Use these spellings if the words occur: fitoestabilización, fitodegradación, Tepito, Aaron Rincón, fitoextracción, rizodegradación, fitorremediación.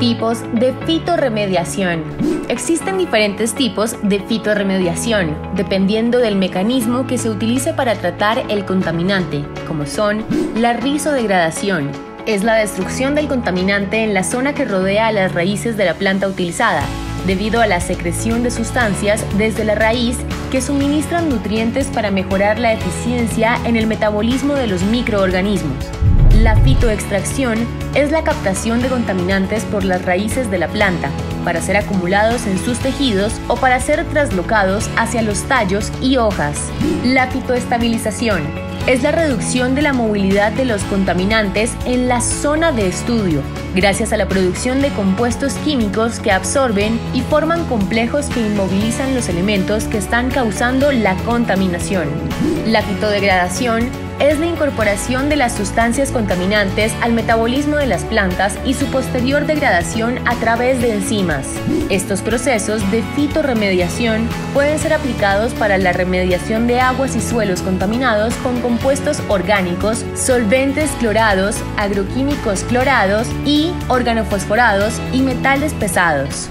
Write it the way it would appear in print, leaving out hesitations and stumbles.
Tipos de fitorremediación. Existen diferentes tipos de fitorremediación, dependiendo del mecanismo que se utilice para tratar el contaminante, como son la rizodegradación. Es la destrucción del contaminante en la zona que rodea a las raíces de la planta utilizada, debido a la secreción de sustancias desde la raíz que suministran nutrientes para mejorar la eficiencia en el metabolismo de los microorganismos. La fitoextracción es la captación de contaminantes por las raíces de la planta para ser acumulados en sus tejidos o para ser traslocados hacia los tallos y hojas. La fitoestabilización es la reducción de la movilidad de los contaminantes en la zona de estudio, gracias a la producción de compuestos químicos que absorben y forman complejos que inmovilizan los elementos que están causando la contaminación. La fitodegradación es la incorporación de las sustancias contaminantes al metabolismo de las plantas y su posterior degradación a través de enzimas. Estos procesos de fitorremediación pueden ser aplicados para la remediación de aguas y suelos contaminados con compuestos orgánicos, solventes clorados, agroquímicos clorados y organofosforados y metales pesados.